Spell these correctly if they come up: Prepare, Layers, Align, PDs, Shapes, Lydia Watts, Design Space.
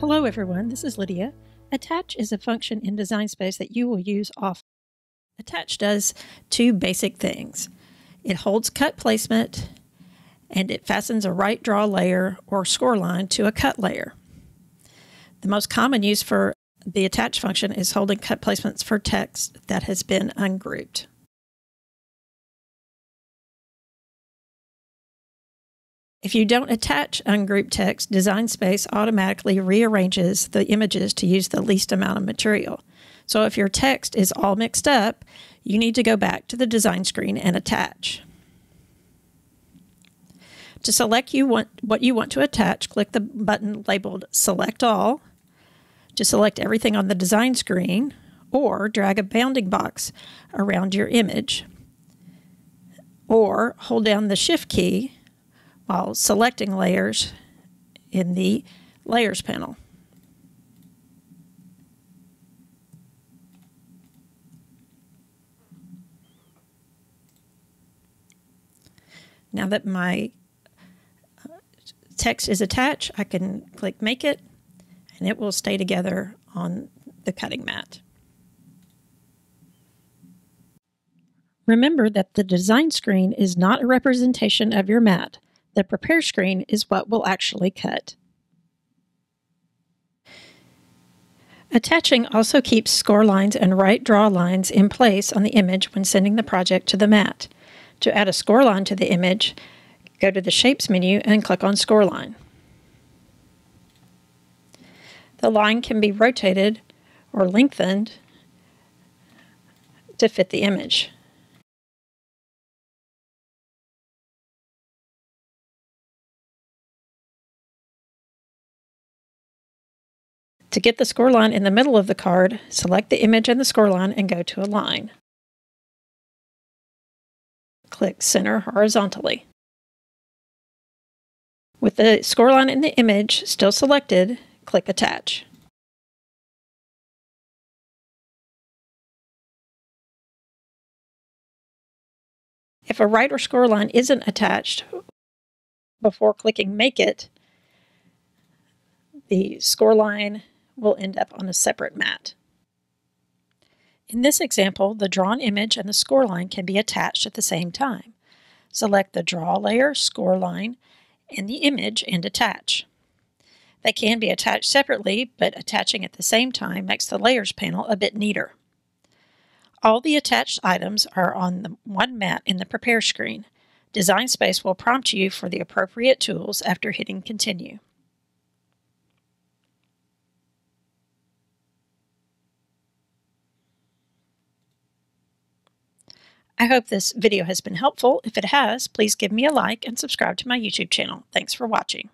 Hello everyone, this is Lydia. Attach is a function in Design Space that you will use often. Attach does two basic things. It holds cut placement and it fastens a right draw layer or score line to a cut layer. The most common use for the attach function is holding cut placements for text that has been ungrouped. If you don't attach ungrouped text, Design Space automatically rearranges the images to use the least amount of material. So if your text is all mixed up, you need to go back to the design screen and attach. To select what you want to attach, click the button labeled Select All to select everything on the design screen, or drag a bounding box around your image, or hold down the Shift key while selecting layers in the Layers panel. Now that my text is attached, I can click Make It, and it will stay together on the cutting mat. Remember that the design screen is not a representation of your mat. The Prepare screen is what we'll actually cut. Attaching also keeps score lines and right draw lines in place on the image when sending the project to the mat. To add a score line to the image, go to the Shapes menu and click on Score Line. The line can be rotated or lengthened to fit the image. To get the score line in the middle of the card, select the image and the score line and go to Align. Click Center horizontally. With the score line and the image still selected, click Attach. If a right or score line isn't attached before clicking Make It, the score line will end up on a separate mat. In this example, the drawn image and the score line can be attached at the same time. Select the draw layer, score line, and the image and attach. They can be attached separately, but attaching at the same time makes the Layers panel a bit neater. All the attached items are on the one mat in the Prepare screen. Design Space will prompt you for the appropriate tools after hitting Continue. I hope this video has been helpful. If it has, please give me a like and subscribe to my YouTube channel. Thanks for watching.